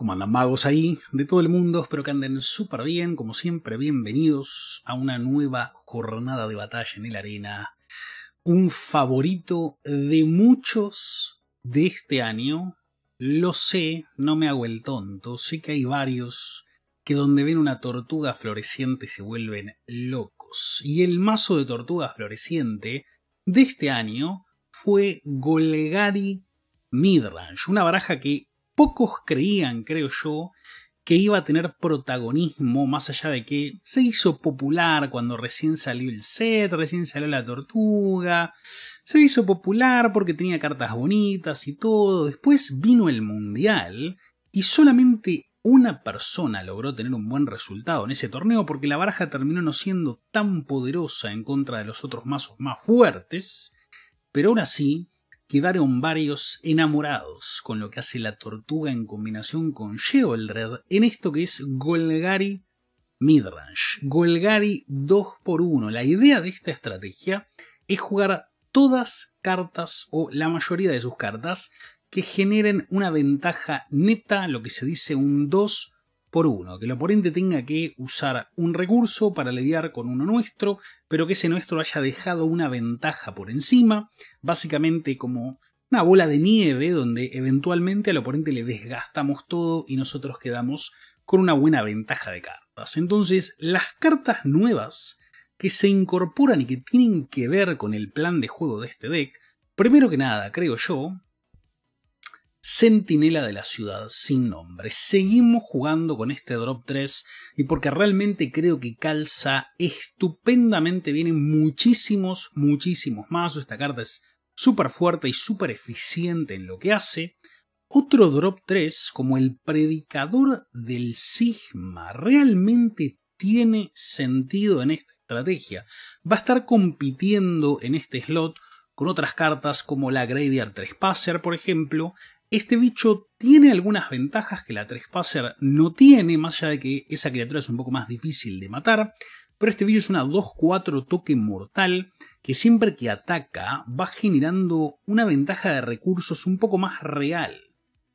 Como andan magos ahí, de todo el mundo, espero que anden súper bien, como siempre, bienvenidos a una nueva jornada de batalla en el arena. Un favorito de muchos de este año, lo sé, no me hago el tonto, sé que hay varios que donde ven una tortuga floreciente se vuelven locos. Y el mazo de tortuga floreciente de este año fue Golgari Midrange, una baraja que pocos creían, creo yo, que iba a tener protagonismo, más allá de que se hizo popular cuando recién salió el set, recién salió la tortuga, se hizo popular porque tenía cartas bonitas y todo. Después vino el mundial y solamente una persona logró tener un buen resultado en ese torneo porque la baraja terminó no siendo tan poderosa en contra de los otros mazos más fuertes, pero aún así quedaron varios enamorados con lo que hace la tortuga en combinación con Sheoldred en esto que es Golgari Midrange. Golgari 2x1. La idea de esta estrategia es jugar todas cartas o la mayoría de sus cartas que generen una ventaja neta, lo que se dice un 2x1. Que el oponente tenga que usar un recurso para lidiar con uno nuestro, pero que ese nuestro haya dejado una ventaja por encima, básicamente como una bola de nieve donde eventualmente al oponente le desgastamos todo y nosotros quedamos con una buena ventaja de cartas. Entonces, las cartas nuevas que se incorporan y que tienen que ver con el plan de juego de este deck, primero que nada, creo yo, Centinela de la ciudad sin nombre. Seguimos jugando con este drop 3 y porque realmente creo que calza estupendamente. Vienen muchísimos mazos. Esta carta es súper fuerte y súper eficiente en lo que hace. Otro drop 3 como el Predicador del cisma. Realmente tiene sentido en esta estrategia. Va a estar compitiendo en este slot con otras cartas como la Graveyard Trespasser, por ejemplo. Este bicho tiene algunas ventajas que la Trespasser no tiene, más allá de que esa criatura es un poco más difícil de matar, pero este bicho es una 2-4 toque mortal que siempre que ataca va generando una ventaja de recursos un poco más real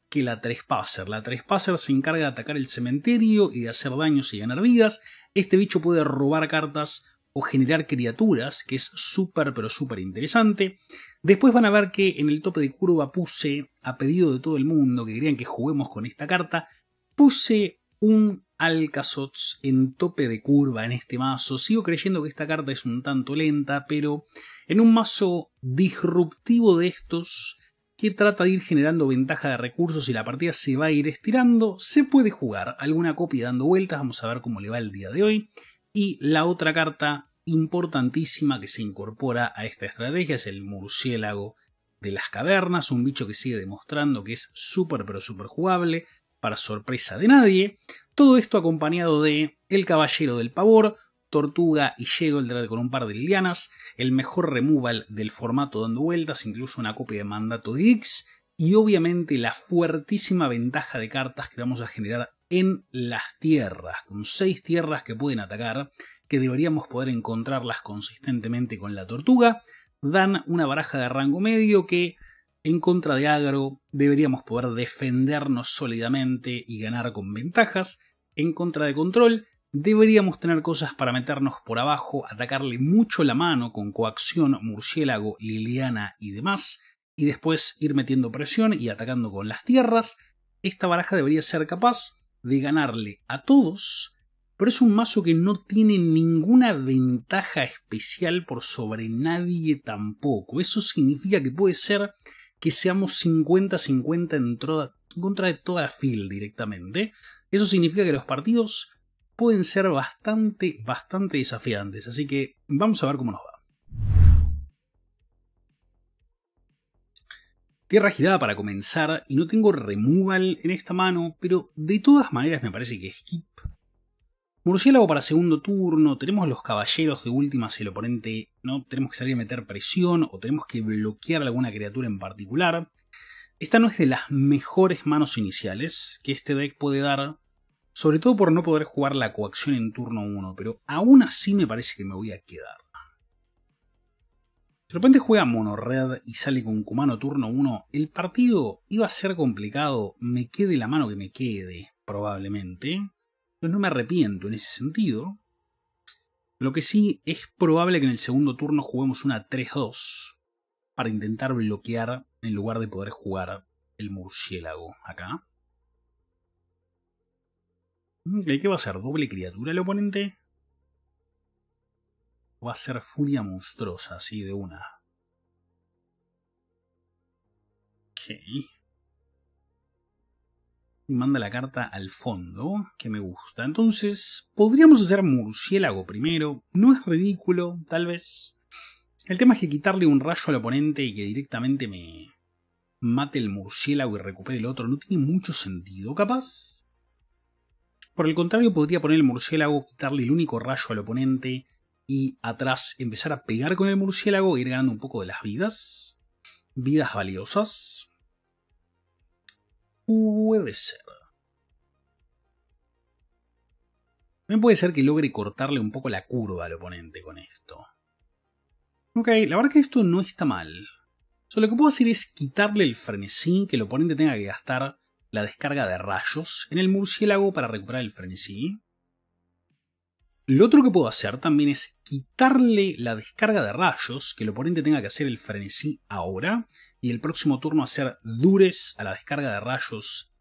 que la Trespasser. La Trespasser se encarga de atacar el cementerio y de hacer daños y ganar vidas. Este bicho puede robar cartas o generar criaturas, que es súper pero súper interesante. Después van a ver que en el tope de curva puse, a pedido de todo el mundo que querían que juguemos con esta carta, puse un Aclazotz en tope de curva en este mazo. Sigo creyendo que esta carta es un tanto lenta, pero en un mazo disruptivo de estos, que trata de ir generando ventaja de recursos y la partida se va a ir estirando, se puede jugar alguna copia dando vueltas. Vamos a ver cómo le va el día de hoy. Y la otra carta importantísima que se incorpora a esta estrategia es el Murciélago de las cavernas, un bicho que sigue demostrando que es súper pero súper jugable, para sorpresa de nadie. Todo esto acompañado de el Caballero del pavor, Tortuga y Sheoldred con un par de Lilianas, el mejor removal del formato dando vueltas, incluso una copia de Mandato de Gix, y obviamente la fuertísima ventaja de cartas que vamos a generar en las tierras, con 6 tierras que pueden atacar, que deberíamos poder encontrarlas consistentemente con la tortuga. Dan una baraja de rango medio que, en contra de agro, deberíamos poder defendernos sólidamente y ganar con ventajas. En contra de control, deberíamos tener cosas para meternos por abajo, atacarle mucho la mano con coacción, murciélago, Liliana y demás, y después ir metiendo presión y atacando con las tierras. Esta baraja debería ser capaz de ganarle a todos, pero es un mazo que no tiene ninguna ventaja especial por sobre nadie tampoco. Eso significa que puede ser que seamos 50-50 en contra de toda field directamente. Eso significa que los partidos pueden ser bastante desafiantes, así que vamos a ver cómo nos va. Tierra girada para comenzar y no tengo removal en esta mano, pero de todas maneras me parece que skip. Murciélago para segundo turno, tenemos los caballeros de última si el oponente no tenemos que salir a meter presión o tenemos que bloquear alguna criatura en particular. Esta no es de las mejores manos iniciales que este deck puede dar, sobre todo por no poder jugar la coacción en turno 1, pero aún así me parece que me voy a quedar. De repente juega Mono Red y sale con Kumano turno 1. El partido iba a ser complicado, me quede la mano que me quede, probablemente. Entonces no me arrepiento en ese sentido. Lo que sí es probable que en el segundo turno juguemos una 3-2 para intentar bloquear en lugar de poder jugar el murciélago acá. ¿Qué va a ser? ¿Doble criatura el oponente? Va a ser furia monstruosa, así de una. Ok. Y manda la carta al fondo, que me gusta. Entonces, podríamos hacer murciélago primero. No es ridículo, tal vez. El tema es que quitarle un rayo al oponente y que directamente me mate el murciélago y recupere el otro no tiene mucho sentido, capaz. Por el contrario, podría poner el murciélago, quitarle el único rayo al oponente y atrás empezar a pegar con el murciélago e ir ganando un poco de las vidas. Vidas valiosas. Puede ser. También puede ser que logre cortarle un poco la curva al oponente con esto. Ok, la verdad que esto no está mal. Solo lo que puedo hacer es quitarle el frenesí, que el oponente tenga que gastar la descarga de rayos en el murciélago para recuperar el frenesí. Lo otro que puedo hacer también es quitarle la descarga de rayos, que el oponente tenga que hacer el frenesí ahora, y el próximo turno hacer dures a la descarga de rayos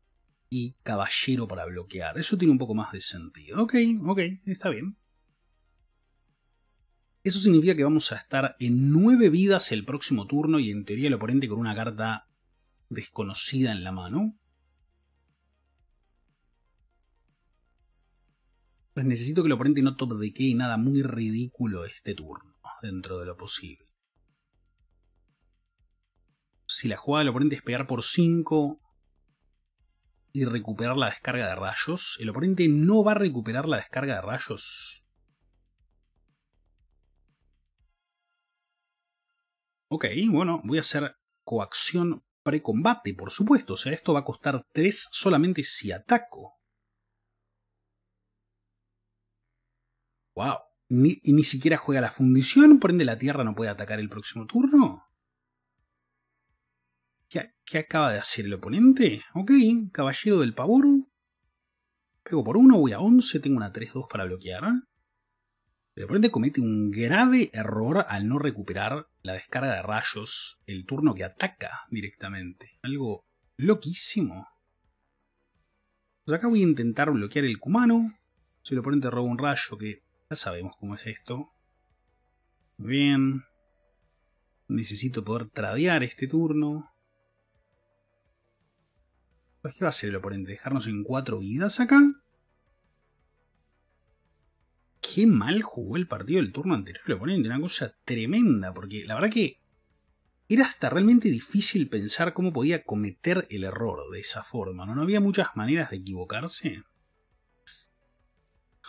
y caballero para bloquear. Eso tiene un poco más de sentido. Ok, ok, está bien. Eso significa que vamos a estar en 9 vidas el próximo turno y en teoría el oponente con una carta desconocida en la mano. Pues necesito que el oponente no top deckee nada muy ridículo este turno, dentro de lo posible. Si la jugada del oponente es pegar por 5 y recuperar la descarga de rayos, el oponente no va a recuperar la descarga de rayos. Ok, bueno, voy a hacer coacción precombate, por supuesto. O sea, esto va a costar 3 solamente si ataco. Wow, ni siquiera juega la fundición, por ende la tierra no puede atacar el próximo turno. ¿Qué acaba de hacer el oponente? Ok, caballero del pavor. Pego por 1, voy a 11, tengo una 3-2 para bloquear. El oponente comete un grave error al no recuperar la descarga de rayos el turno que ataca directamente. Algo loquísimo. Pues acá voy a intentar bloquear el Kumano. Si el oponente roba un rayo, que ya sabemos cómo es esto. Muy bien. Necesito poder tradear este turno. Pues ¿qué va a hacer el oponente? ¿Dejarnos en 4 vidas acá? Qué mal jugó el partido del turno anterior el oponente. Una cosa tremenda. Porque la verdad que era hasta realmente difícil pensar cómo podía cometer el error de esa forma. No había muchas maneras de equivocarse.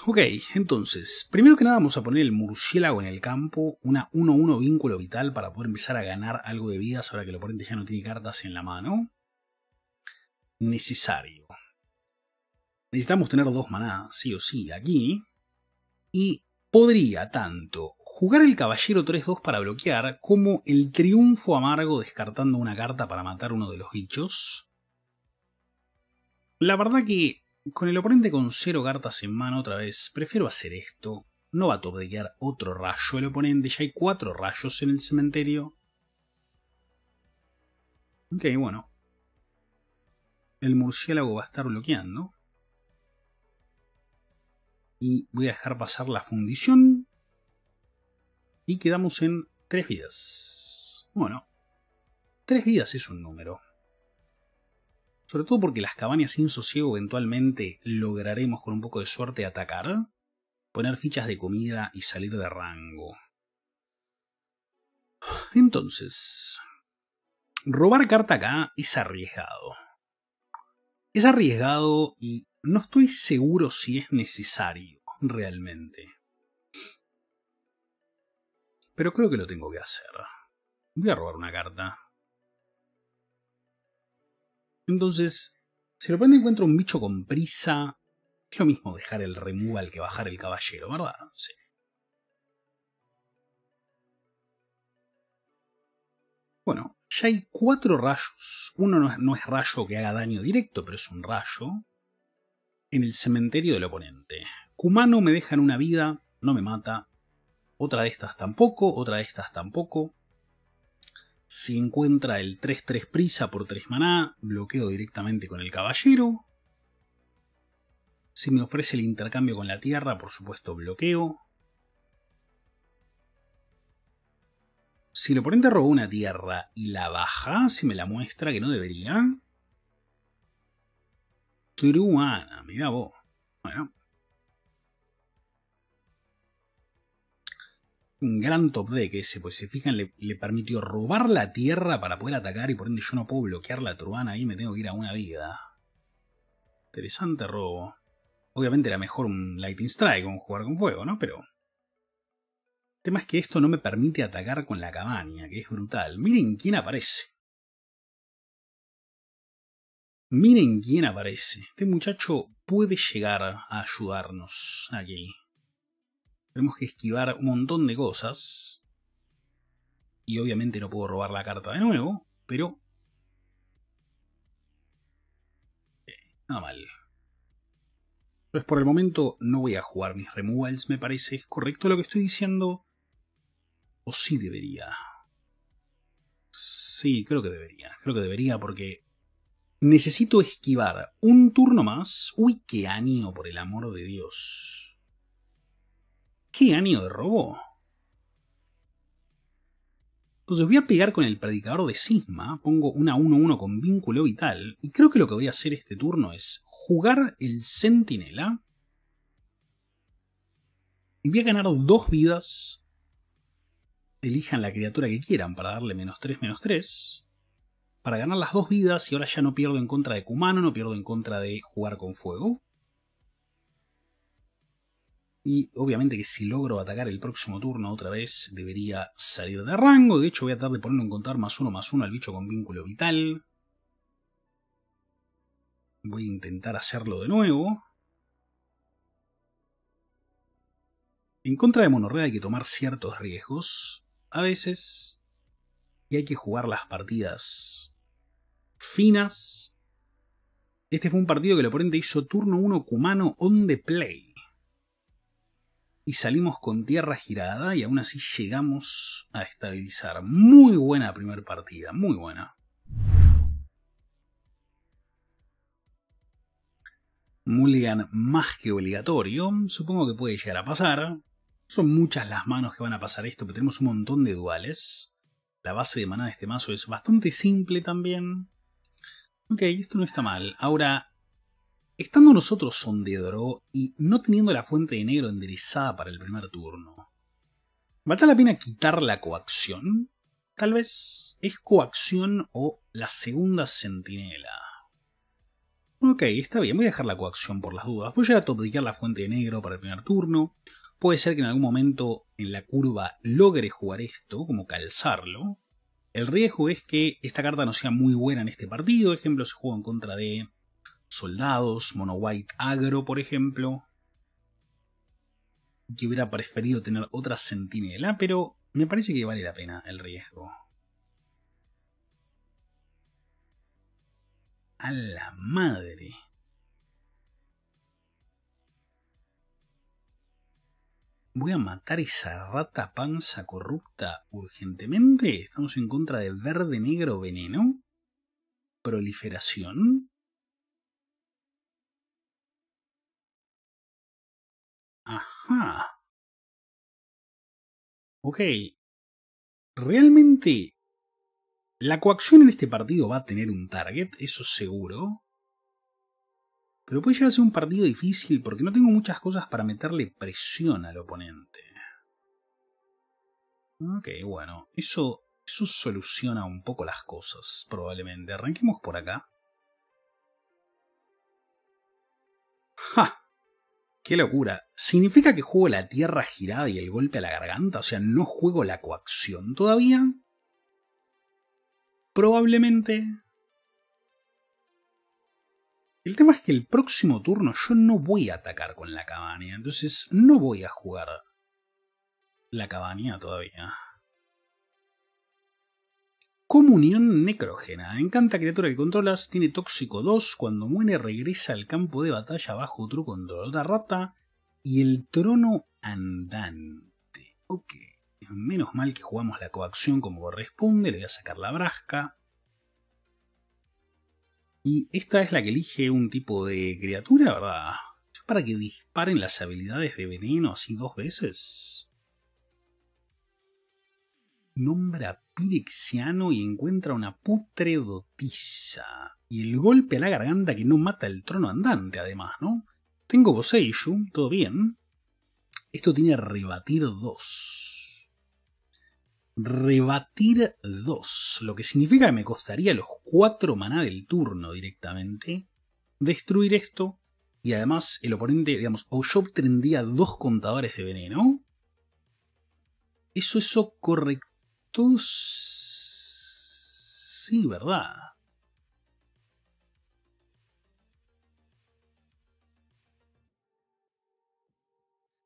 Ok, entonces, primero que nada vamos a poner el murciélago en el campo, una 1-1 vínculo vital para poder empezar a ganar algo de vidas ahora que el oponente ya no tiene cartas en la mano. Necesario. Necesitamos tener 2 maná, sí o sí, aquí. Y podría tanto jugar el caballero 3-2 para bloquear, como el triunfo amargo descartando una carta para matar uno de los bichos. La verdad que con el oponente con 0 cartas en mano otra vez, prefiero hacer esto. No va a topdequear otro rayo el oponente, ya hay 4 rayos en el cementerio. Ok, bueno. El murciélago va a estar bloqueando. Y voy a dejar pasar la fundición. Y quedamos en 3 vidas. Bueno, 3 vidas es un número. Sobre todo porque las cabañas sin sosiego eventualmente lograremos con un poco de suerte atacar, poner fichas de comida y salir de rango. Entonces, robar carta acá es arriesgado. Es arriesgado y no estoy seguro si es necesario realmente. Pero creo que lo tengo que hacer. Voy a robar una carta. Entonces, si el oponente encuentra un bicho con prisa, es lo mismo dejar el removal que bajar el caballero, ¿verdad? Sí. Bueno, ya hay 4 rayos. Uno no es rayo que haga daño directo, pero es un rayo. En el cementerio del oponente. Kumano me deja en una vida, no me mata. Otra de estas tampoco, otra de estas tampoco. Si encuentra el 3-3 prisa por 3 maná, bloqueo directamente con el caballero. Si me ofrece el intercambio con la tierra, por supuesto bloqueo. Si el oponente robó una tierra y la baja, si me la muestra, que no debería. Truana, mirá vos. Bueno. Un gran top deck ese, pues si fijan le permitió robar la tierra para poder atacar y por ende yo no puedo bloquear la truana ahí, me tengo que ir a una vida. Interesante robo. Obviamente era mejor un Lightning Strike, un jugar con fuego, ¿no? Pero... el tema es que esto no me permite atacar con la cabaña, que es brutal. Miren quién aparece. Miren quién aparece. Este muchacho puede llegar a ayudarnos aquí. Tenemos que esquivar un montón de cosas. Y obviamente no puedo robar la carta de nuevo, pero... nada mal. Entonces por el momento no voy a jugar mis removals, me parece. ¿Es correcto lo que estoy diciendo? ¿O sí debería? Sí, creo que debería. Creo que debería porque necesito esquivar un turno más. Uy, qué año, por el amor de Dios. Qué año de robo. Entonces voy a pegar con el Predicador de cisma. Pongo una 1-1 con vínculo vital. Y creo que lo que voy a hacer este turno es jugar el Centinela. Y voy a ganar 2 vidas. Elijan la criatura que quieran para darle -3/-3. Para ganar las 2 vidas y ahora ya no pierdo en contra de Kumano, no pierdo en contra de jugar con fuego. Y obviamente que si logro atacar el próximo turno otra vez debería salir de rango. De hecho voy a tratar de ponerlo en contar +1/+1 al bicho con vínculo vital. Voy a intentar hacerlo de nuevo. En contra de Monorred hay que tomar ciertos riesgos. A veces, y hay que jugar las partidas finas. Este fue un partido que el oponente hizo turno 1 Kumano on the play. Y salimos con tierra girada y aún así llegamos a estabilizar. Muy buena primera partida, muy buena. Mulligan más que obligatorio, supongo que puede llegar a pasar. Son muchas las manos que van a pasar esto, pero tenemos un montón de duales. La base de maná de este mazo es bastante simple también. Ok, esto no está mal. Ahora, estando nosotros on the draw y no teniendo la fuente de negro enderezada para el primer turno, ¿vale la pena quitar la coacción? Tal vez es coacción o la segunda centinela. Ok, está bien, voy a dejar la coacción por las dudas. Voy a llegar a topdequear la fuente de negro para el primer turno. Puede ser que en algún momento en la curva logre jugar esto, como calzarlo. El riesgo es que esta carta no sea muy buena en este partido. Por ejemplo, se juega en contra de soldados, mono white agro, por ejemplo. Que hubiera preferido tener otra centinela, pero me parece que vale la pena el riesgo. A la madre. Voy a matar esa rata panza corrupta urgentemente. Estamos en contra de verde, negro, veneno. Proliferación. Ajá. Ok. Realmente la coacción en este partido va a tener un target, eso seguro. Pero puede llegar a ser un partido difícil porque no tengo muchas cosas para meterle presión al oponente. Ok, bueno, eso soluciona un poco las cosas, probablemente. Arranquemos por acá. ¡Ja! ¡Qué locura! ¿Significa que juego la tierra girada y el golpe a la garganta? O sea, ¿no juego la coacción todavía? Probablemente... El tema es que el próximo turno yo no voy a atacar con la cabaña, entonces no voy a jugar la cabaña todavía. Comunión necrógena. Encanta criatura que controlas, tiene tóxico 2, cuando muere regresa al campo de batalla bajo otro control. Otra rata y el trono andante. Ok, menos mal que jugamos la coacción como corresponde, le voy a sacar la brasca. Y esta es la que elige un tipo de criatura, ¿verdad? Para que disparen las habilidades de veneno así 2 veces. Nombra Pirexiano y encuentra una putredotiza. Y el golpe a la garganta que no mata el trono andante, además, ¿no? Tengo Boseiju, todo bien. Esto tiene rebatir 2. Rebatir 2, lo que significa que me costaría los 4 maná del turno directamente. Destruir esto. Y además el oponente, digamos, o yo obtendría 2 contadores de veneno. Eso correcto. Sí, ¿verdad?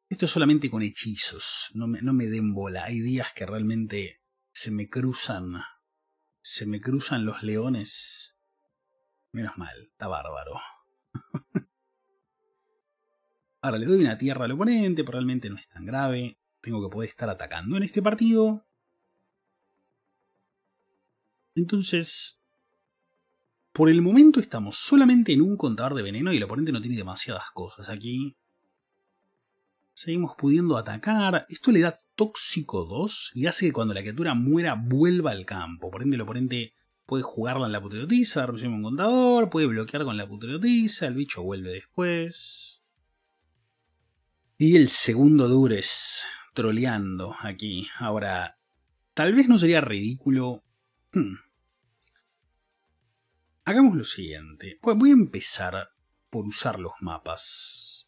Esto es solamente con hechizos, no me den bola. Hay días que realmente se me cruzan los leones. Menos mal, está bárbaro. Ahora le doy una tierra al oponente, pero realmente no es tan grave. Tengo que poder estar atacando en este partido. Entonces, por el momento estamos solamente en un contador de veneno y el oponente no tiene demasiadas cosas aquí. Seguimos pudiendo atacar. Esto le da tóxico 2 y hace que cuando la criatura muera vuelva al campo. Por ende, el oponente puede jugarla en la putredotiza, recibe un contador, puede bloquear con la putredotiza, el bicho vuelve después. Y el segundo Dures, troleando aquí. Ahora, tal vez no sería ridículo... Hagamos lo siguiente. Voy a empezar por usar los mapas.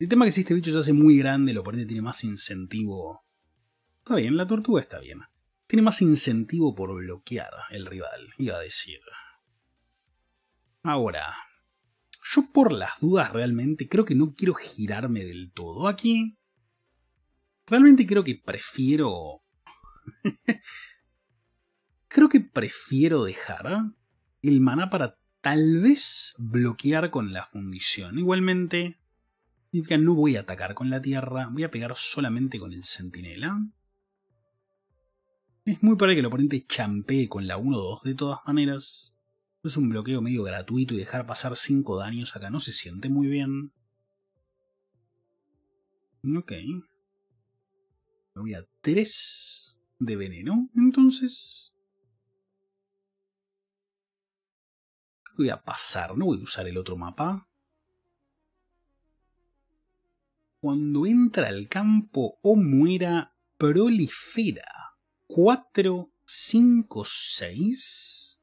El tema es que si este bicho se hace muy grande, el oponente tiene más incentivo. Está bien, la tortuga está bien. Tiene más incentivo por bloquear el rival, iba a decir. Ahora, yo por las dudas realmente creo que no quiero girarme del todo aquí. Realmente creo que prefiero... Creo que prefiero dejar el maná para tal vez bloquear con la fundición. Igualmente, no voy a atacar con la tierra, voy a pegar solamente con el centinela. Es muy probable que el oponente champee con la 1-2 de todas maneras. Es un bloqueo medio gratuito y dejar pasar 5 daños acá no se siente muy bien. Ok. Me voy a 3 de veneno, entonces... Voy a pasar, no voy a usar el otro mapa. Cuando entra al campo o muera, prolifera. 4, 5, 6.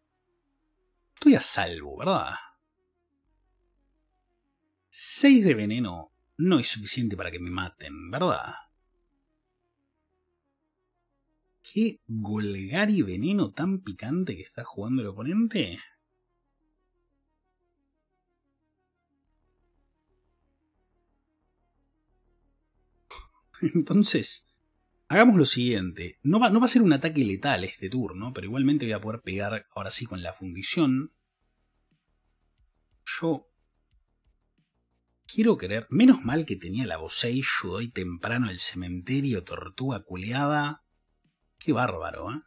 Estoy a salvo, ¿verdad? 6 de veneno no es suficiente para que me maten, ¿verdad? ¿Qué Golgari veneno tan picante que está jugando el oponente? Entonces, hagamos lo siguiente. No va a ser un ataque letal este turno, pero igualmente voy a poder pegar ahora sí con la fundición. Yo quiero querer... Menos mal que tenía la Boseiju, doy temprano el cementerio, tortuga culeada. Qué bárbaro, ¿eh?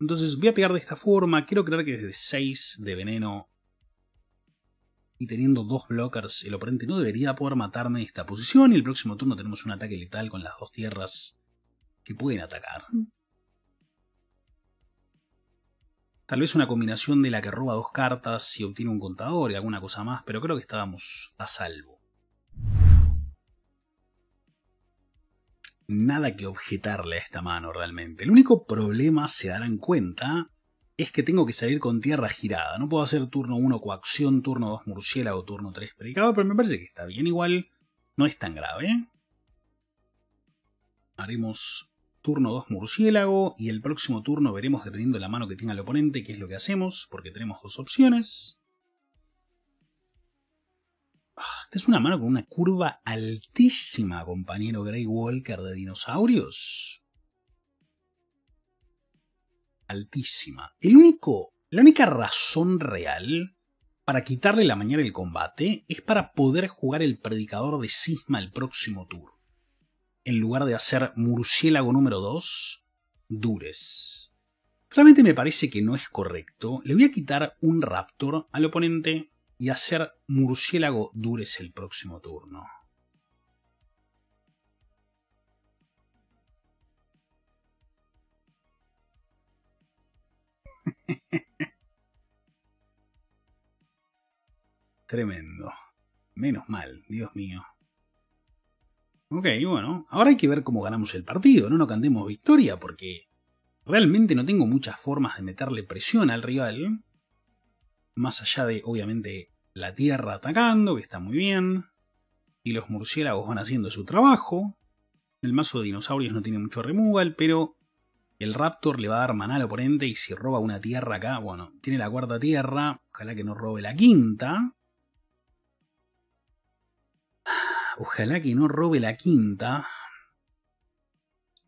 Entonces voy a pegar de esta forma. Quiero creer que desde 6 de veneno... Y teniendo 2 blockers, el oponente no debería poder matarme en esta posición. Y el próximo turno tenemos un ataque letal con las 2 tierras que pueden atacar. Tal vez una combinación de la que roba 2 cartas y obtiene un contador y alguna cosa más. Pero creo que estábamos a salvo. Nada que objetarle a esta mano realmente. El único problema, se darán cuenta... Es que tengo que salir con tierra girada. No puedo hacer turno 1 coacción, turno 2 murciélago, turno 3 predicador, pero me parece que está bien igual. No es tan grave. Haremos turno 2 murciélago y el próximo turno veremos, dependiendo de la mano que tenga el oponente, qué es lo que hacemos, porque tenemos 2 opciones. Esta es una mano con una curva altísima, compañero Grey Walker de dinosaurios. altísima. La única razón real para quitarle la mañana el combate es para poder jugar el Predicador de cisma el próximo turno. En lugar de hacer Murciélago número 2, Dures. Realmente me parece que no es correcto. Le voy a quitar un Raptor al oponente y hacer Murciélago Dures el próximo turno. Tremendo. Menos mal, Dios mío. Ok, bueno, ahora hay que ver cómo ganamos el partido, no cantemos victoria, porque realmente no tengo muchas formas de meterle presión al rival. Más allá de, obviamente, la tierra atacando, que está muy bien, y los murciélagos van haciendo su trabajo. El mazo de dinosaurios no tiene mucho removal, pero el Raptor le va a dar maná al oponente y si roba una tierra acá, bueno, tiene la cuarta tierra, ojalá que no robe la quinta. Ojalá que no robe la quinta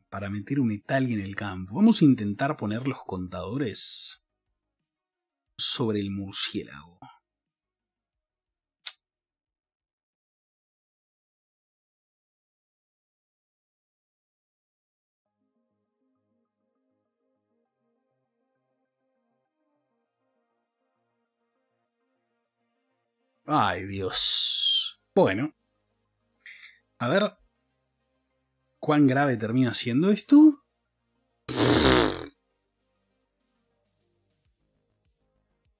para meter un Etali en el campo. Vamos a intentar poner los contadores sobre el murciélago. Ay, Dios. Bueno. A ver. ¿Cuán grave termina siendo esto?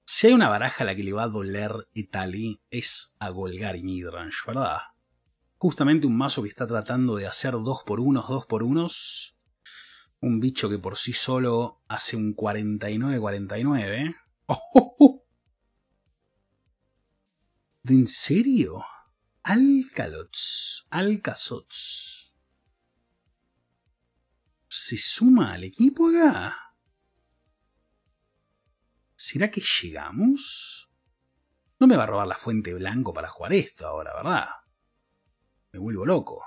Si hay una baraja a la que le va a doler Etali, es a Golgari Midrange, ¿verdad? Justamente un mazo que está tratando de hacer 2x1, 2x1. Un bicho que por sí solo hace un 49-49. ¡Oh! ¿En serio? Aclazotz. ¿Se suma al equipo acá? ¿Será que llegamos? No me va a robar la fuente blanco para jugar esto ahora, ¿verdad? Me vuelvo loco.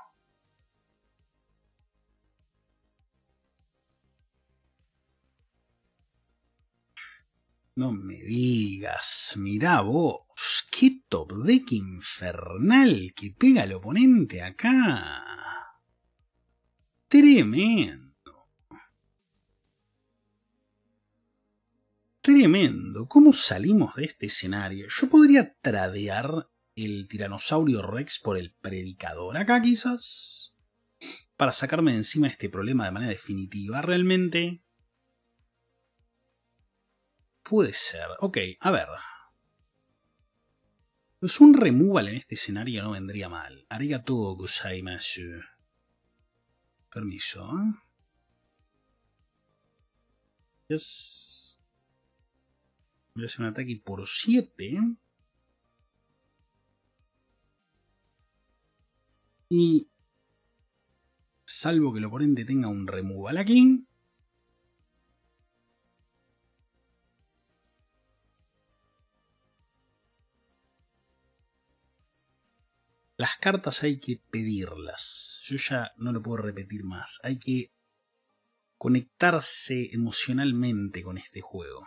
No me digas, mirá vos, qué top deck infernal que pega al oponente acá. Tremendo. Tremendo, ¿cómo salimos de este escenario? Yo podría tradear el tiranosaurio Rex por el predicador acá quizás, para sacarme de encima este problema de manera definitiva realmente. Puede ser. Ok, a ver. Pues un removal en este escenario no vendría mal. Arigatou gozaimasu. Permiso. Yes. Voy a hacer un ataque por 7. Y salvo que el oponente tenga un removal aquí. Las cartas hay que pedirlas. Yo ya no lo puedo repetir más. Hay que conectarse emocionalmente con este juego.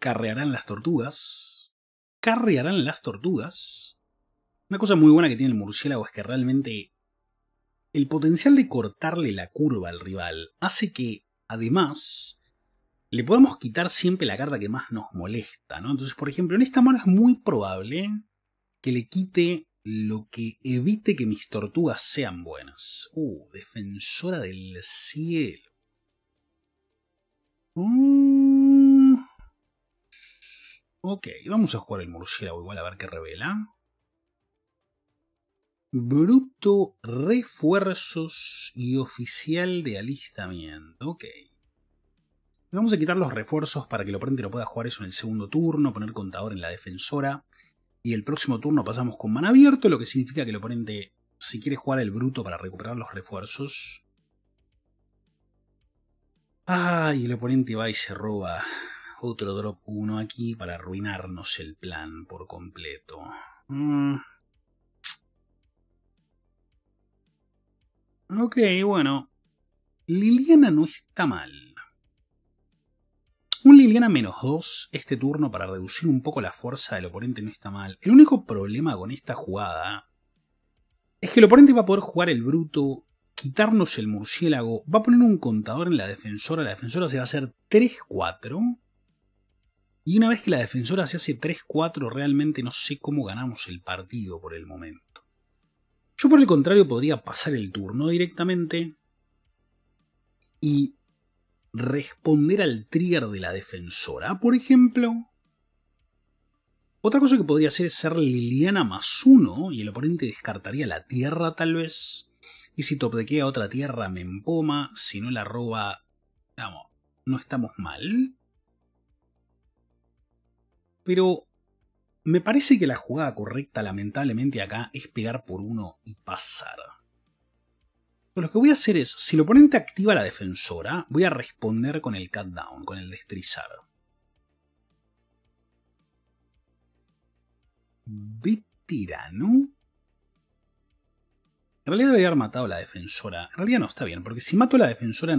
Carrearán las tortugas. Carrearán las tortugas. Una cosa muy buena que tiene el murciélago es que realmente el potencial de cortarle la curva al rival hace que, además, le podemos quitar siempre la carta que más nos molesta, ¿no? Entonces, por ejemplo, en esta mano es muy probable que le quite lo que evite que mis tortugas sean buenas. Defensora del cielo. Ok, vamos a jugar el murciélago igual a ver qué revela. Bruto, refuerzos y oficial de alistamiento. Ok. Le vamos a quitar los refuerzos para que el oponente no pueda jugar eso en el segundo turno, poner contador en la defensora. Y el próximo turno pasamos con mana abierto, lo que significa que el oponente, si quiere jugar el bruto para recuperar los refuerzos. Y el oponente va y se roba otro drop 1 aquí para arruinarnos el plan por completo. Ok, bueno. Liliana no está mal. Un Liliana menos 2 este turno para reducir un poco la fuerza del oponente no está mal. El único problema con esta jugada es que el oponente va a poder jugar el bruto, quitarnos el murciélago, va a poner un contador en la defensora se va a hacer 3-4. Y una vez que la defensora se hace 3-4 realmente no sé cómo ganamos el partido por el momento. Yo por el contrario podría pasar el turno directamente y responder al trigger de la defensora, por ejemplo. Otra cosa que podría hacer es ser Liliana más 1 y el oponente descartaría la tierra tal vez. Y si topdequea otra tierra me empoma, si no la roba, vamos, no estamos mal. Pero me parece que la jugada correcta lamentablemente acá es pegar por 1 y pasar. Pero lo que voy a hacer es, si el oponente activa la defensora, voy a responder con el cutdown, con el destrizar. Veterano. En realidad debería haber matado a la defensora. En realidad no, está bien, porque si mato a la defensora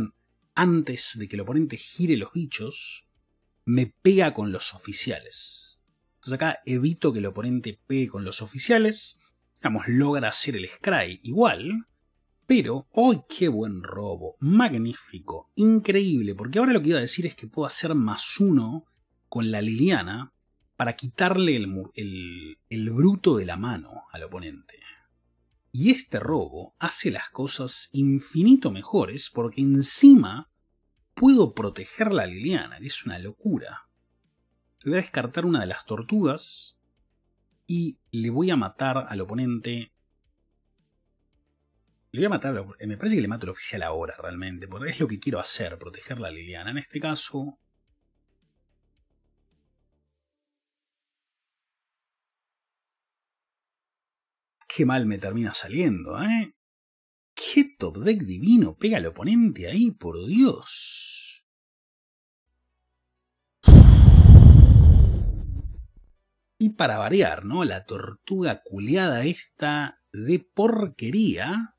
antes de que el oponente gire los bichos, me pega con los oficiales. Entonces acá evito que el oponente pegue con los oficiales. Digamos, logra hacer el scry igual. Pero, ¡ay, qué buen robo! Magnífico, increíble. Porque ahora lo que iba a decir es que puedo hacer más 1 con la Liliana para quitarle el bruto de la mano al oponente. Y este robo hace las cosas infinito mejores porque encima puedo proteger la Liliana, que es una locura. Voy a descartar una de las tortugas y le voy a matar al oponente. Le voy a matar, me parece que le mato al oficial ahora realmente, porque es lo que quiero hacer, proteger la Liliana. En este caso, qué mal me termina saliendo, ¿eh? ¡Qué top deck divino! Pega al oponente ahí, por Dios. Y para variar, ¿no? La tortuga culeada esta de porquería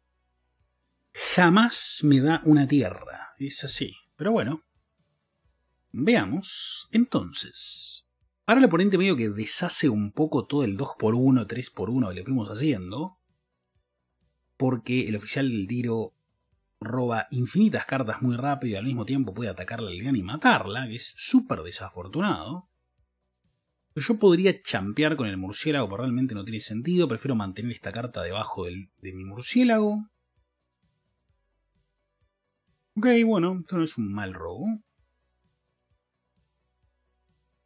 jamás me da una tierra. Es así. Pero bueno. Veamos. Entonces, ahora el oponente medio que deshace un poco todo el 2x1, 3x1 que le fuimos haciendo. Porque el oficial del tiro roba infinitas cartas muy rápido y al mismo tiempo puede atacar a la Liliana y matarla, que es súper desafortunado. Pero yo podría champear con el murciélago, pero realmente no tiene sentido. Prefiero mantener esta carta debajo de mi murciélago. Ok, bueno, esto no es un mal robo.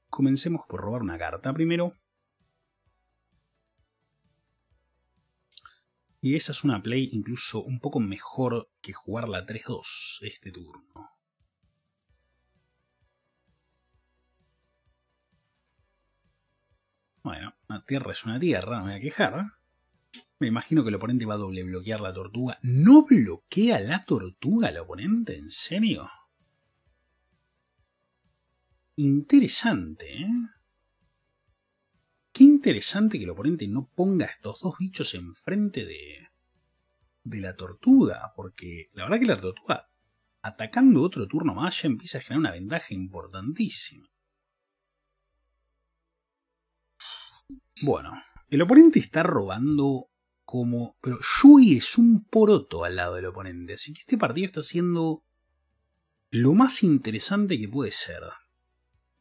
Comencemos por robar una carta primero. Y esa es una play incluso un poco mejor que jugar la 3-2 este turno. Bueno, una tierra es una tierra, no me voy a quejar. Me imagino que el oponente va a doble bloquear la tortuga. ¿No bloquea la tortuga el oponente? ¿En serio? Interesante, ¿eh? Qué interesante que el oponente no ponga estos dos bichos enfrente de la tortuga. Porque la verdad que la tortuga, atacando otro turno más, ya empieza a generar una ventaja importantísima. Bueno, el oponente está robando como... Pero Yugi es un poroto al lado del oponente. Así que este partido está siendo lo más interesante que puede ser.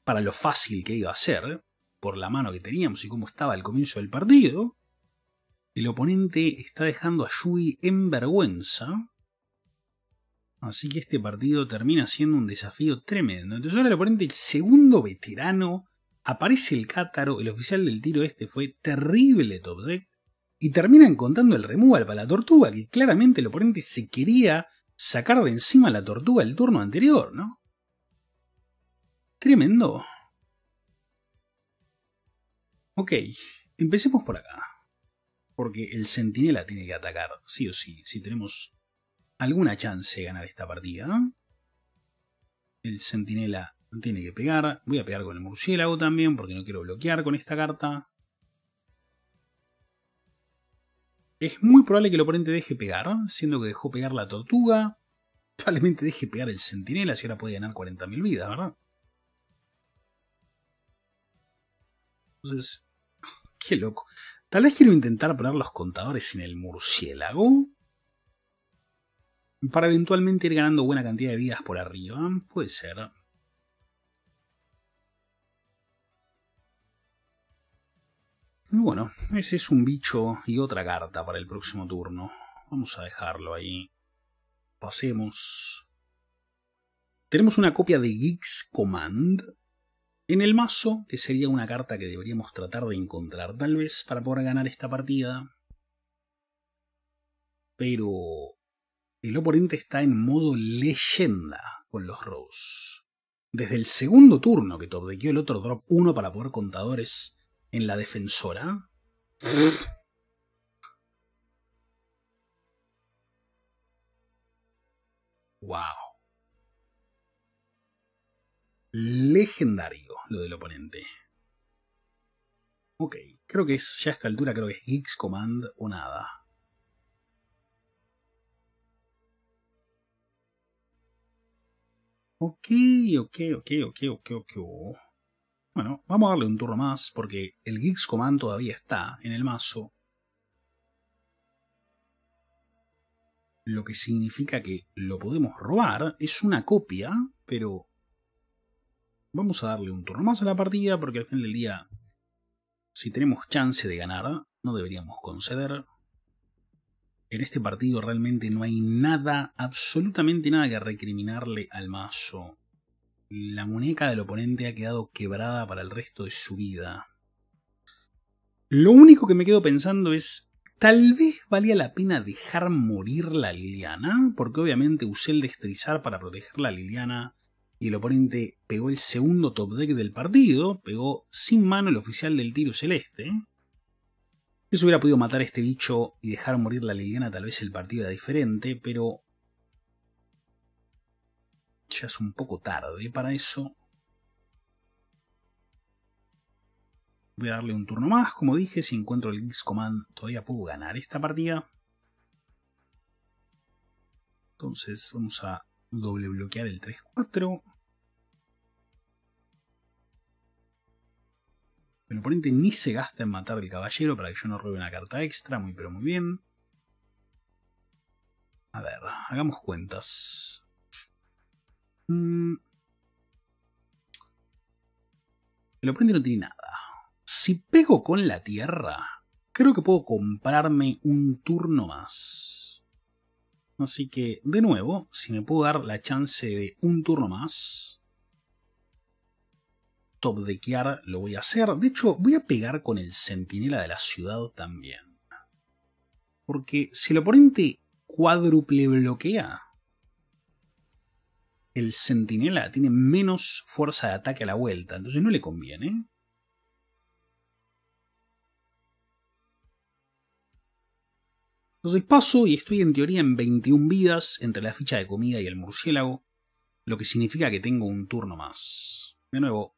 Para lo fácil que iba a ser, por la mano que teníamos y cómo estaba al comienzo del partido, el oponente está dejando a Yugi en vergüenza. Así que este partido termina siendo un desafío tremendo. Entonces ahora el oponente, el segundo veterano, aparece el cátaro, el oficial del tiro este fue terrible top deck, y termina encontrando el removal para la tortuga, que claramente el oponente se quería sacar de encima la tortuga el turno anterior, ¿no? Tremendo. Ok, empecemos por acá. Porque el centinela tiene que atacar, sí o sí, si tenemos alguna chance de ganar esta partida. El centinela tiene que pegar. Voy a pegar con el murciélago también, porque no quiero bloquear con esta carta. Es muy probable que el oponente deje pegar, siendo que dejó pegar la tortuga. Probablemente deje pegar el centinela si ahora puede ganar 40.000 vidas, ¿verdad? Entonces, qué loco. Tal vez quiero intentar poner los contadores en el murciélago para eventualmente ir ganando buena cantidad de vidas por arriba. Puede ser. Bueno, ese es un bicho y otra carta para el próximo turno. Vamos a dejarlo ahí. Pasemos. Tenemos una copia de Gix Command en el mazo, que sería una carta que deberíamos tratar de encontrar, tal vez, para poder ganar esta partida. Pero el oponente está en modo leyenda con los Rose. Desde el segundo turno que topdequeó el otro drop 1 para poder contadores en la defensora. Wow. Legendario lo del oponente. Ok, creo que es ya a esta altura, creo que es Gix Command o nada. Ok. Bueno, vamos a darle un turno más porque el Gix Command todavía está en el mazo. Lo que significa que lo podemos robar. Es una copia, pero vamos a darle un turno más a la partida porque al fin del día, si tenemos chance de ganar, no deberíamos conceder. En este partido realmente no hay nada, absolutamente nada que recriminarle al mazo. La muñeca del oponente ha quedado quebrada para el resto de su vida. Lo único que me quedo pensando es, tal vez valía la pena dejar morir la Liliana, porque obviamente usé el Destrizar para proteger la Liliana y el oponente pegó el segundo top deck del partido, pegó sin mano el oficial del tiro celeste. Eso hubiera podido matar a este bicho y dejar morir la Liliana, tal vez el partido era diferente, pero ya es un poco tarde para eso. Voy a darle un turno más, como dije, si encuentro el Gix Command todavía puedo ganar esta partida. Entonces vamos a doble bloquear el 3-4. El oponente ni se gasta en matar al caballero para que yo no robe una carta extra, muy pero muy bien. A ver, hagamos cuentas. El oponente no tiene nada. Si pego con la tierra, creo que puedo comprarme un turno más. Así que, de nuevo, si me puedo dar la chance de un turno más, topdequear lo voy a hacer. De hecho, voy a pegar con el centinela de la ciudad también. Porque si el oponente cuádruple bloquea, el centinela tiene menos fuerza de ataque a la vuelta. Entonces no le conviene. Entonces paso y estoy en teoría en 21 vidas entre la ficha de comida y el murciélago, lo que significa que tengo un turno más. De nuevo,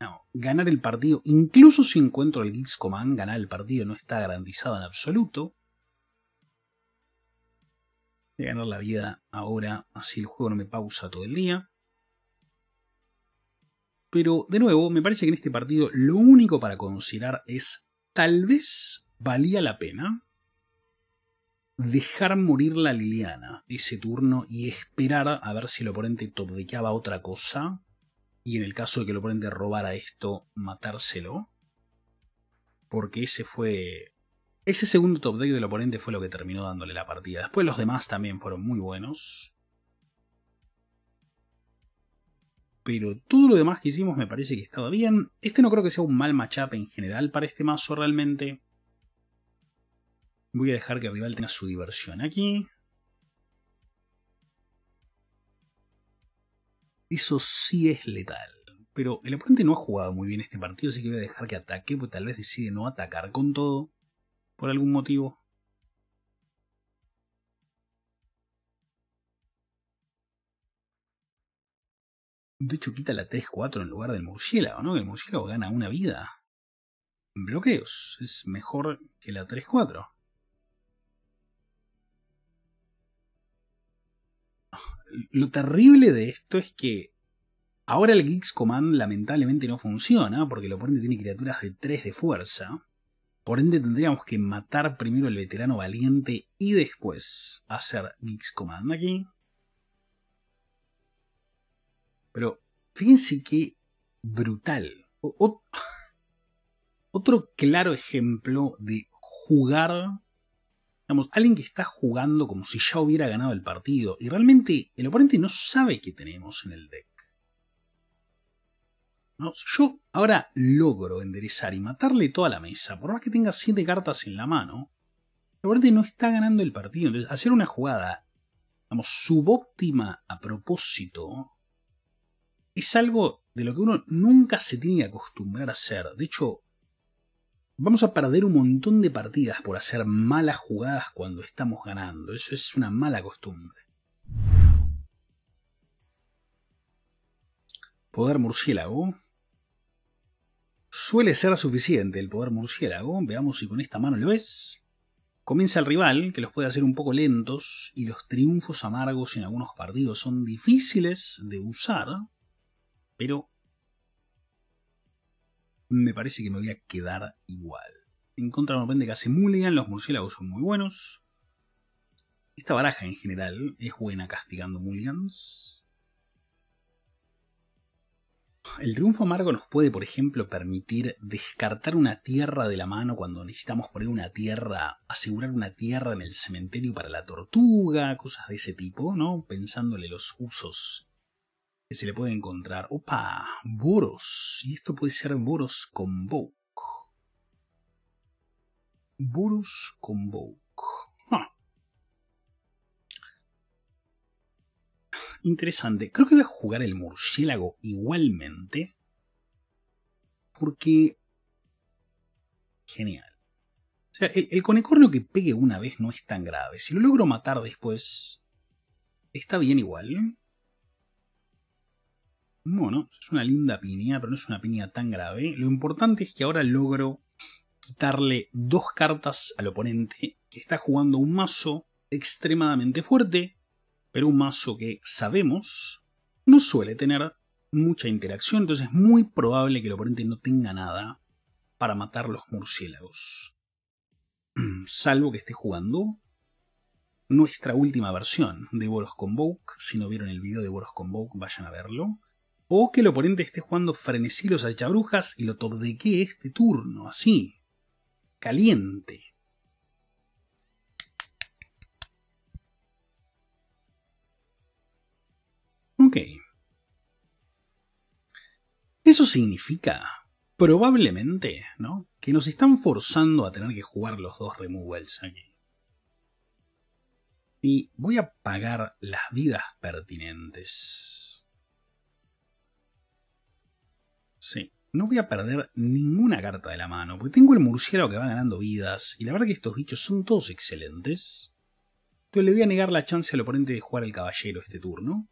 no, ganar el partido, incluso si encuentro el Gix Command, ganar el partido no está garantizado en absoluto. Voy a ganar la vida ahora, así el juego no me pausa todo el día. Pero de nuevo, me parece que en este partido lo único para considerar es, tal vez valía la pena dejar morir la Liliana ese turno y esperar a ver si el oponente topdequeaba otra cosa y en el caso de que el oponente robara esto, matárselo, porque ese segundo topdeck del oponente fue lo que terminó dándole la partida. Después los demás también fueron muy buenos, pero todo lo demás que hicimos me parece que estaba bien. Este no creo que sea un mal matchup en general para este mazo realmente. Voy a dejar que el rival tenga su diversión aquí. Eso sí es letal. Pero el oponente no ha jugado muy bien este partido, así que voy a dejar que ataque, porque tal vez decide no atacar con todo, por algún motivo. De hecho quita la 3-4 en lugar del murciélago, ¿no? El murciélago gana una vida en bloqueos. Es mejor que la 3-4. Lo terrible de esto es que ahora el Gix Command lamentablemente no funciona, porque el oponente tiene criaturas de 3 de fuerza. Por ende tendríamos que matar primero al veterano valiente y después hacer Gix Command aquí. Pero fíjense qué brutal. Otro claro ejemplo de jugar... Digamos, alguien que está jugando como si ya hubiera ganado el partido. Y realmente el oponente no sabe qué tenemos en el deck. ¿No? Yo ahora logro enderezar y matarle toda la mesa. Por más que tenga 7 cartas en la mano, el oponente no está ganando el partido. Entonces, hacer una jugada, digamos, subóptima a propósito, es algo de lo que uno nunca se tiene que acostumbrar a hacer. De hecho, vamos a perder un montón de partidas por hacer malas jugadas cuando estamos ganando. Eso es una mala costumbre. Poder murciélago. Suele ser suficiente el poder murciélago. Veamos si con esta mano lo es. Comienza el rival, que los puede hacer un poco lentos. Y los triunfos amargos en algunos partidos son difíciles de usar. Pero... me parece que me voy a quedar igual. En contra de un oponente que hace mulligan, los murciélagos son muy buenos. Esta baraja en general es buena castigando mulligans. El triunfo amargo nos puede, por ejemplo, permitir descartar una tierra de la mano cuando necesitamos poner una tierra, asegurar una tierra en el cementerio para la tortuga, cosas de ese tipo, ¿no? Pensándole los usos que se le puede encontrar. ¡Opa! Boros. Y esto puede ser Boros Convoke. Boros Convoke. Ah. Interesante. Creo que voy a jugar el murciélago igualmente. Porque... genial. O sea, el conecornio que pegue una vez no es tan grave. Si lo logro matar después, está bien igual. Bueno, es una linda piña, pero no es una piña tan grave. Lo importante es que ahora logro quitarle 2 cartas al oponente, que está jugando un mazo extremadamente fuerte, pero un mazo que sabemos no suele tener mucha interacción, entonces es muy probable que el oponente no tenga nada para matar los murciélagos. Salvo que esté jugando nuestra última versión de Boros Convoke. Si no vieron el video de Boros Convoke, vayan a verlo. O que el oponente esté jugando frenesí los salchabrujas y lo tordequee este turno, así, caliente. Ok. Eso significa, probablemente, ¿no?, que nos están forzando a tener que jugar los 2 removals aquí. Y voy a pagar las vidas pertinentes. Sí, no voy a perder ninguna carta de la mano, porque tengo el murciélago que va ganando vidas, y la verdad que estos bichos son todos excelentes. Entonces le voy a negar la chance al oponente de jugar el caballero este turno.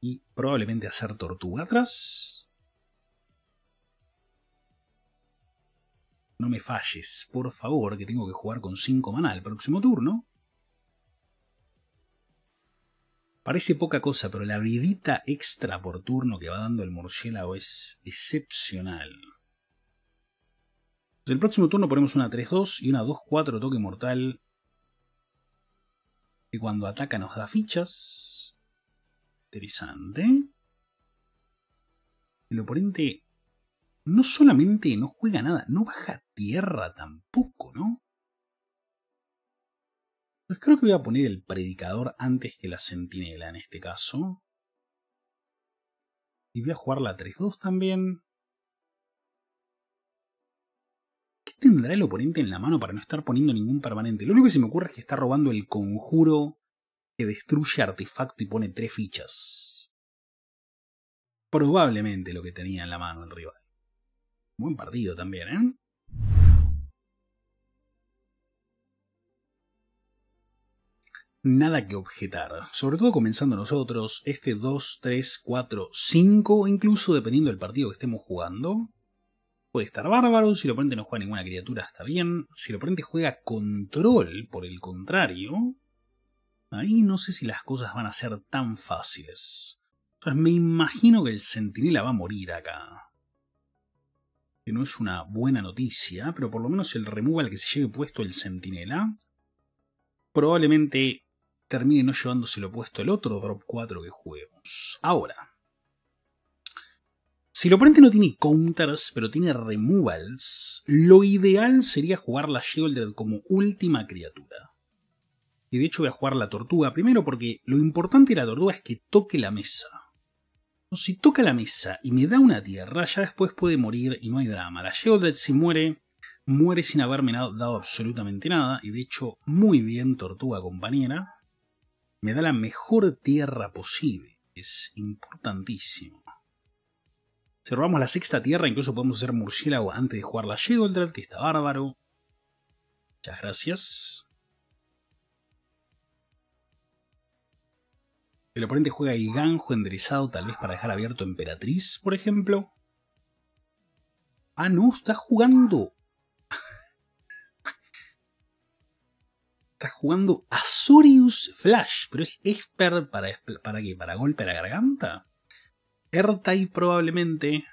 Y probablemente hacer tortuga atrás. No me falles, por favor, que tengo que jugar con 5 maná el próximo turno. Parece poca cosa, pero la vidita extra por turno que va dando el murciélago es excepcional. Entonces, el próximo turno ponemos una 3-2 y una 2-4 toque mortal, que cuando ataca nos da fichas. Interesante. El oponente no solamente no juega nada, no baja tierra tampoco, ¿no? Pues creo que voy a poner el predicador antes que la centinela en este caso. Y voy a jugar la 3-2 también. ¿Qué tendrá el oponente en la mano para no estar poniendo ningún permanente? Lo único que se me ocurre es que está robando el conjuro que destruye artefacto y pone 3 fichas. Probablemente lo que tenía en la mano el rival. Buen partido también, ¿eh? Nada que objetar, sobre todo comenzando nosotros, este 2, 3, 4, 5, incluso dependiendo del partido que estemos jugando. puede estar bárbaro. Si el oponente no juega ninguna criatura, está bien. Si el oponente juega control, por el contrario, ahí no sé si las cosas van a ser tan fáciles. Pues me imagino que el centinela va a morir acá. Que no es una buena noticia, pero por lo menos el removal que se lleve puesto el centinela probablemente termine no llevándoselo puesto el otro drop 4 que juguemos. Ahora, si el oponente no tiene counters, pero tiene removals, lo ideal sería jugar la Sheoldred como última criatura. Y de hecho voy a jugar la tortuga primero porque lo importante de la tortuga es que toque la mesa. O si toca la mesa y me da una tierra, ya después puede morir y no hay drama. La Sheoldred si muere, muere sin haberme dado absolutamente nada. Y de hecho, muy bien tortuga compañera. Me da la mejor tierra posible. Es importantísimo. Si robamos la sexta tierra, incluso podemos hacer murciélago antes de jugar la Sheoldred, que está bárbaro. Muchas gracias. El oponente juega higanjo enderezado, tal vez para dejar abierto emperatriz, por ejemplo. Ah, no, está jugando. Está jugando Azorius Flash, pero es Esper ¿para qué? ¿Para golpe a la garganta? Ertai probablemente.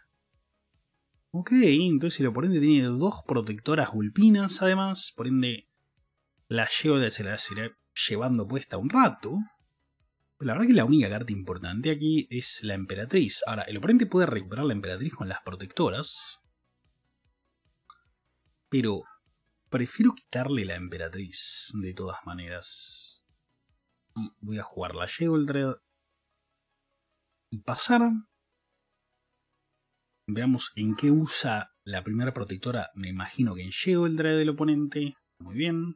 Ok, entonces el oponente tiene dos protectoras vulpinas además. Por ende, la Sheoldred se la irá llevando puesta un rato. Pero la verdad que la única carta importante aquí es la emperatriz. Ahora, el oponente puede recuperar la emperatriz con las protectoras. Pero prefiero quitarle la emperatriz de todas maneras. Y voy a jugar la Sheoldred. Y pasar. Veamos en qué usa la primera protectora. Me imagino que en Sheoldred del oponente. Muy bien.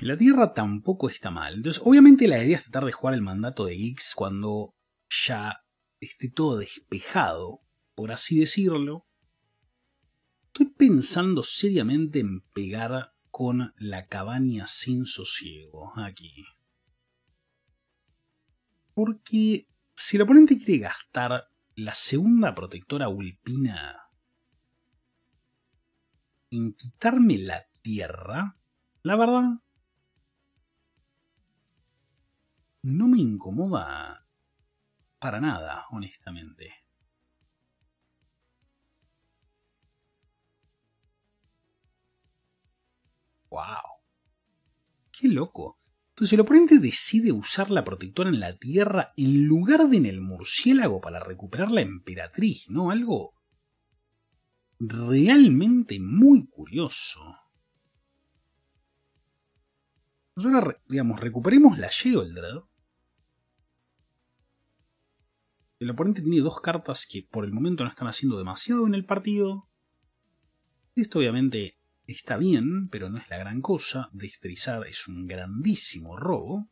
Y la tierra tampoco está mal. Entonces, obviamente la idea es tratar de jugar el mandato de Gix cuando ya esté todo despejado, por así decirlo. Estoy pensando seriamente en pegar con la cabaña sin sosiego aquí. Porque si el oponente quiere gastar la segunda protectora vulpina en quitarme la tierra, la verdad no me incomoda para nada, honestamente. ¡Wow! ¡Qué loco! Entonces el oponente decide usar la protectora en la tierra en lugar de en el murciélago para recuperar la emperatriz, ¿no? Algo realmente muy curioso. Entonces ahora, digamos, recuperemos la Sheoldred. El oponente tiene dos cartas que por el momento no están haciendo demasiado en el partido. Esto obviamente está bien, pero no es la gran cosa. Destrizar es un grandísimo robo.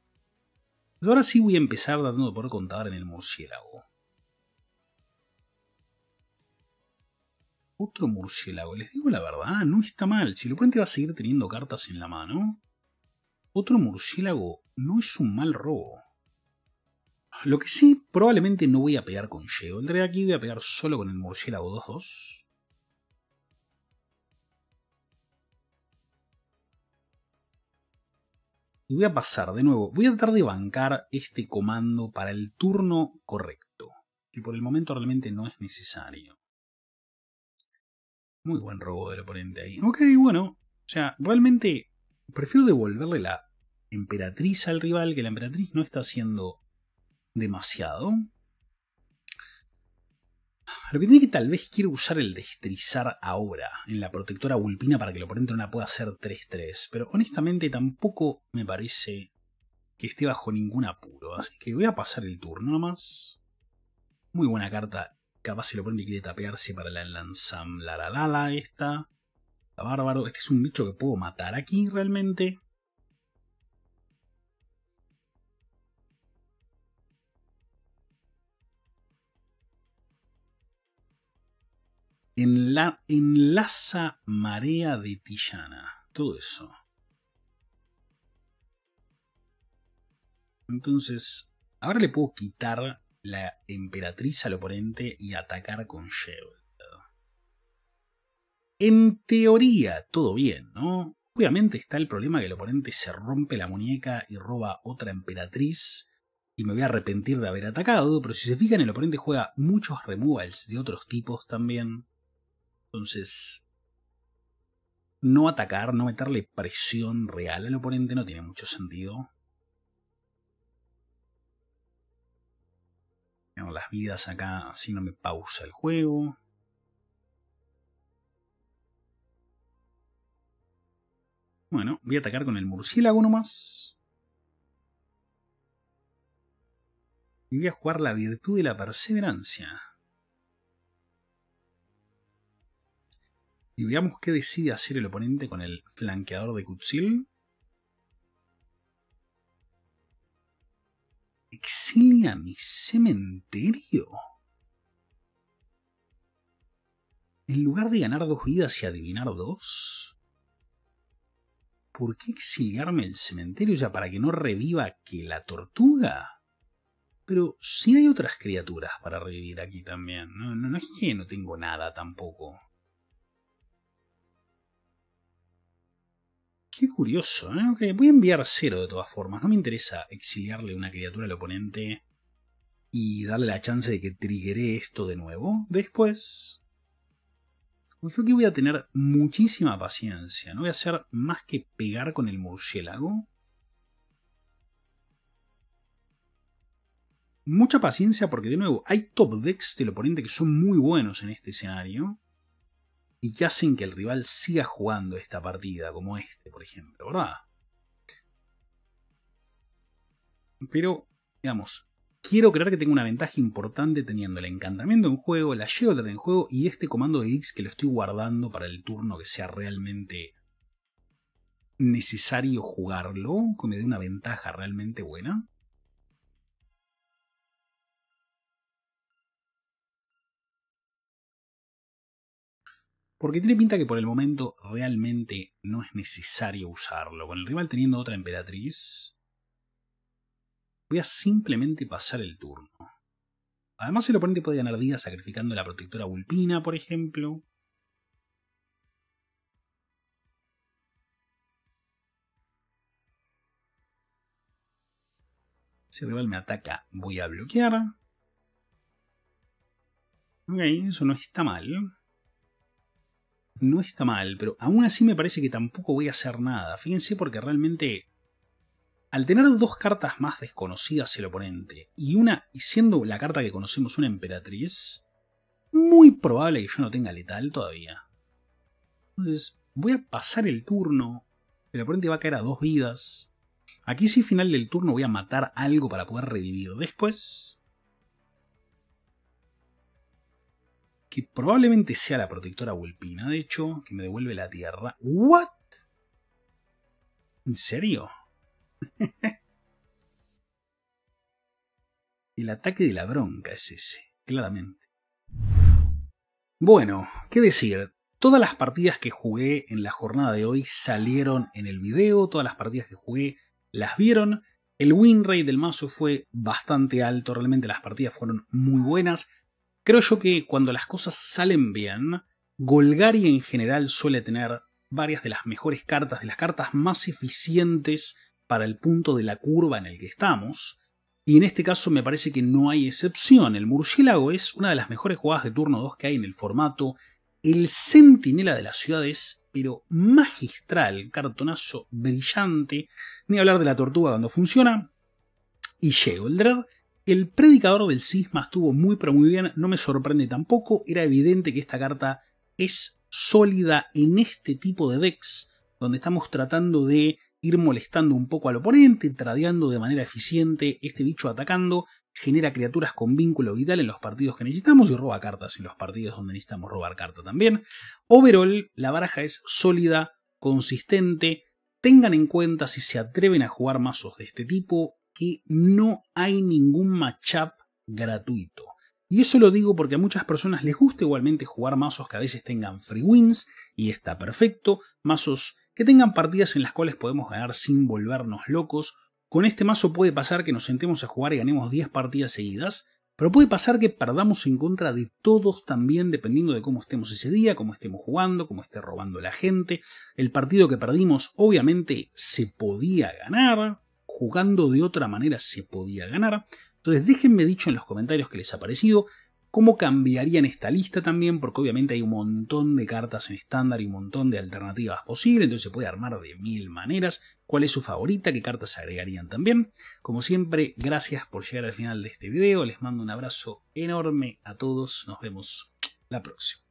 Pero ahora sí voy a empezar tratando de poder contar en el murciélago. Otro murciélago. Les digo la verdad, no está mal. Si el oponente va a seguir teniendo cartas en la mano, otro murciélago no es un mal robo. Lo que sí, probablemente no voy a pegar con Sheoldred aquí. Voy a pegar solo con el murciélago 2-2. Y voy a pasar de nuevo. Voy a tratar de bancar este comando para el turno correcto, que por el momento realmente no es necesario. Muy buen robo del oponente ahí. Ok, bueno. O sea, realmente prefiero devolverle la emperatriz al rival, que la emperatriz no está haciendo demasiado. Lo que tiene que tal vez quiero usar el destrizar ahora en la protectora vulpina para que el oponente no la pueda hacer 3-3. Pero honestamente tampoco me parece que esté bajo ningún apuro. Así que voy a pasar el turno nomás. Muy buena carta. Capaz el oponente quiere tapearse para la lanzam. La esta. Está bárbaro. Este es un bicho que puedo matar aquí realmente. Enlaza marea de Tillana. Todo eso. Entonces, ahora le puedo quitar la emperatriz al oponente y atacar con Sheoldred. En teoría, todo bien, ¿no? Obviamente está el problema que el oponente se rompe la muñeca y roba otra emperatriz. Y me voy a arrepentir de haber atacado, pero si se fijan, el oponente juega muchos removals de otros tipos también. Entonces, no atacar, no meterle presión real al oponente no tiene mucho sentido. Tengo las vidas acá, así no me pausa el juego. Bueno, voy a atacar con el murciélago nomás. Y voy a jugar la virtud de la perseverancia. Y veamos qué decide hacer el oponente con el flanqueador de Kutsil. Exilia mi cementerio. En lugar de ganar 2 vidas y adivinar 2. ¿Por qué exiliarme el cementerio? ¿Ya para que no reviva que la tortuga? Pero sí hay otras criaturas para revivir aquí también. No es que no tengo nada tampoco. Qué curioso, ¿eh? Okay, voy a enviar 0 de todas formas. No me interesa exiliarle una criatura al oponente y darle la chance de que triggeré esto de nuevo después. Pues yo aquí voy a tener muchísima paciencia. No voy a hacer más que pegar con el murciélago. Mucha paciencia porque, de nuevo, hay top decks del oponente que son muy buenos en este escenario y que hacen que el rival siga jugando esta partida, como este, por ejemplo, ¿verdad? Pero, digamos, quiero creer que tengo una ventaja importante teniendo el encantamiento en juego, la Sheoldred en juego y este comando de Gix que lo estoy guardando para el turno que sea realmente necesario jugarlo, que me dé una ventaja realmente buena. Porque tiene pinta que por el momento realmente no es necesario usarlo. Con el rival teniendo otra emperatriz, voy a simplemente pasar el turno. Además el oponente puede ganar vidas sacrificando la protectora vulpina, por ejemplo. Si el rival me ataca, voy a bloquear. Ok, eso no está mal. No está mal, pero aún así me parece que tampoco voy a hacer nada. Fíjense porque realmente, al tener 2 cartas más desconocidas el oponente, y siendo la carta que conocemos una emperatriz, muy probable que yo no tenga letal todavía. Entonces, voy a pasar el turno. El oponente va a caer a 2 vidas. Aquí sí, final del turno, voy a matar algo para poder revivir después. Que probablemente sea la protectora vulpina, de hecho, que me devuelve la tierra. ¿What? ¿En serio? El ataque de la bronca es ese, claramente. Bueno, qué decir. Todas las partidas que jugué en la jornada de hoy salieron en el video. Todas las partidas que jugué las vieron. El win rate del mazo fue bastante alto. Realmente las partidas fueron muy buenas. Creo yo que cuando las cosas salen bien, Golgari en general suele tener varias de las mejores cartas, de las cartas más eficientes para el punto de la curva en el que estamos. Y en este caso me parece que no hay excepción. El Murciélago es una de las mejores jugadas de turno 2 que hay en el formato. El Centinela de la ciudad es, pero magistral, cartonazo brillante. Ni hablar de la Tortuga cuando funciona. Y Sheoldred. El Predicador del cisma estuvo muy pero muy bien, no me sorprende tampoco, era evidente que esta carta es sólida en este tipo de decks, donde estamos tratando de ir molestando un poco al oponente, tradeando de manera eficiente, este bicho atacando, genera criaturas con vínculo vital en los partidos que necesitamos y roba cartas en los partidos donde necesitamos robar carta también. Overall, la baraja es sólida, consistente, tengan en cuenta si se atreven a jugar mazos de este tipo, que no hay ningún matchup gratuito. Y eso lo digo porque a muchas personas les gusta igualmente jugar mazos que a veces tengan free wins, y está perfecto, mazos que tengan partidas en las cuales podemos ganar sin volvernos locos, Con este mazo puede pasar que nos sentemos a jugar y ganemos 10 partidas seguidas, pero puede pasar que perdamos en contra de todos también, dependiendo de cómo estemos ese día, cómo estemos jugando, cómo esté robando la gente. El partido que perdimos obviamente se podía ganar, jugando de otra manera se podía ganar. Entonces déjenme dicho en los comentarios qué les ha parecido, cómo cambiarían esta lista también, porque obviamente hay un montón de cartas en estándar y un montón de alternativas posibles, entonces se puede armar de mil maneras. ¿Cuál es su favorita? ¿Qué cartas agregarían también? Como siempre, gracias por llegar al final de este video, les mando un abrazo enorme a todos, nos vemos la próxima.